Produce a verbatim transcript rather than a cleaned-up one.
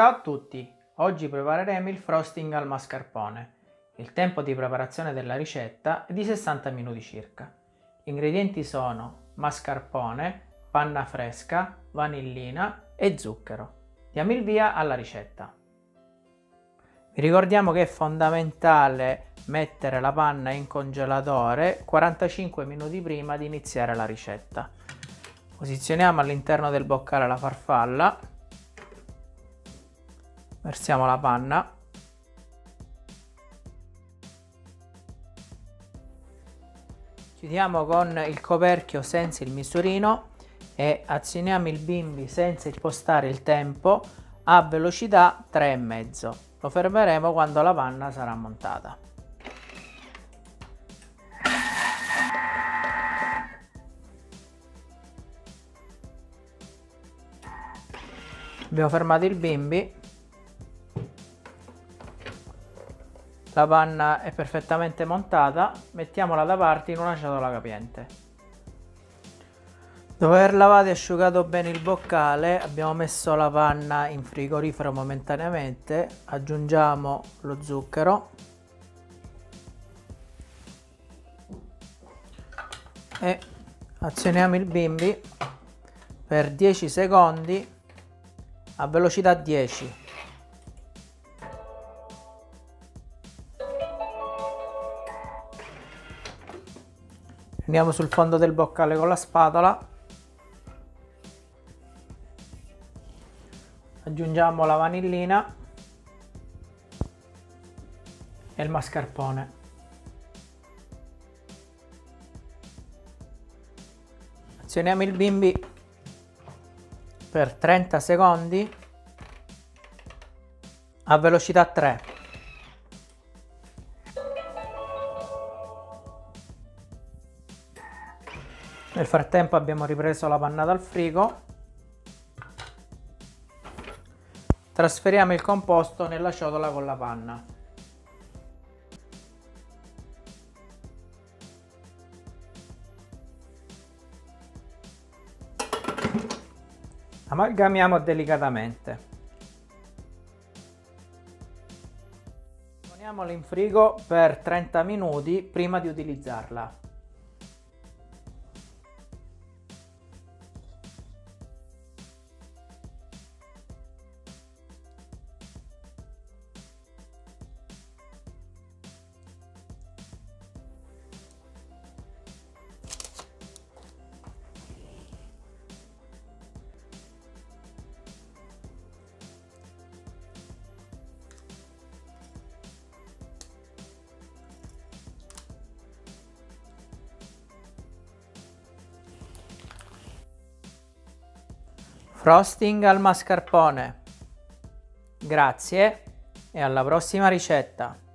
Ciao a tutti, oggi prepareremo il frosting al mascarpone. Il tempo di preparazione della ricetta è di sessanta minuti circa. Gli ingredienti sono mascarpone, panna fresca, vanillina e zucchero. Diamo il via alla ricetta. Vi ricordiamo che è fondamentale mettere la panna in congelatore quarantacinque minuti prima di iniziare la ricetta. Posizioniamo all'interno del boccale la farfalla. Versiamo la panna, chiudiamo con il coperchio senza il misurino e azioniamo il bimby senza impostare il tempo a velocità tre e mezzo. Lo fermeremo quando la panna sarà montata. Abbiamo fermato il bimby. La panna è perfettamente montata, mettiamola da parte in una ciotola capiente. Dopo aver lavato e asciugato bene il boccale, abbiamo messo la panna in frigorifero momentaneamente, aggiungiamo lo zucchero e azioniamo il bimby per dieci secondi a velocità dieci. Andiamo sul fondo del boccale con la spatola, aggiungiamo la vanillina e il mascarpone. Azioniamo il bimby per trenta secondi a velocità tre. Nel frattempo abbiamo ripreso la panna dal frigo, trasferiamo il composto nella ciotola con la panna. Amalgamiamo delicatamente. Poniamola in frigo per trenta minuti prima di utilizzarla. Frosting al mascarpone. Grazie e alla prossima ricetta.